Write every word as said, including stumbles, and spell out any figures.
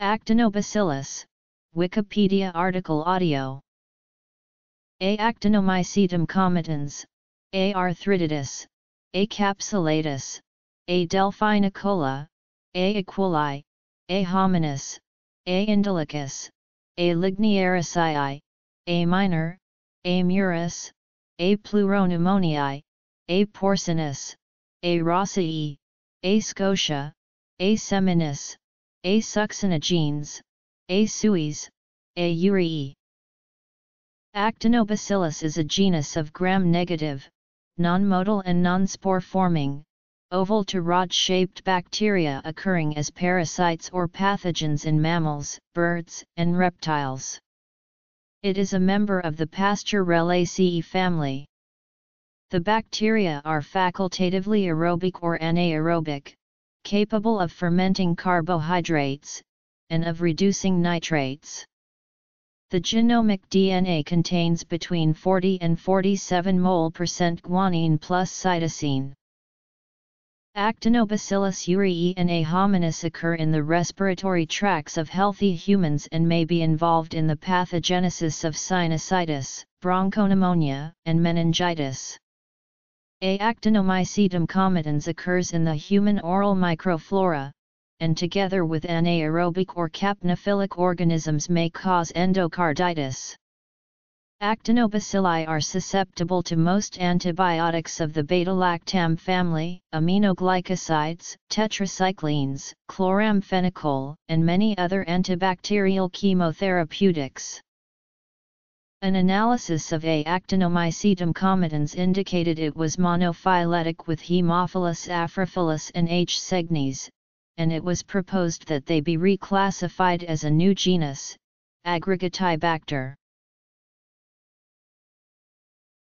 Actinobacillus, Wikipedia article audio. A. actinomycetemcomitans, A. arthritidis, A. capsulatus, A. delphinicola, A. equuli, A. hominis, A. indelicus, A. lignieresii, A. minor, A. muris, A. pleuropneumoniae, A. porcinus, A. rossii, A. scotia, A. seminis, A. succinogenes, A. suis, A. ureae. Actinobacillus is a genus of gram-negative, non-motile and non-spore-forming, oval to rod-shaped bacteria occurring as parasites or pathogens in mammals, birds, and reptiles. It is a member of the Pasteurellaceae family. The bacteria are facultatively aerobic or anaerobic, capable of fermenting carbohydrates, and of reducing nitrates. The genomic D N A contains between forty and forty-seven mole percent guanine plus cytosine. Actinobacillus ureae and A. hominis occur in the respiratory tracts of healthy humans and may be involved in the pathogenesis of sinusitis, bronchopneumonia, and meningitis. A. actinomycetemcomitans occurs in the human oral microflora, and together with anaerobic or capnophilic organisms may cause endocarditis. Actinobacilli are susceptible to most antibiotics of the beta-lactam family, aminoglycosides, tetracyclines, chloramphenicol, and many other antibacterial chemotherapeutics. An analysis of A. actinomycetemcomitans indicated it was monophyletic with Haemophilus, Aphrophilus, and H. segnes, and it was proposed that they be reclassified as a new genus, Aggregatibacter.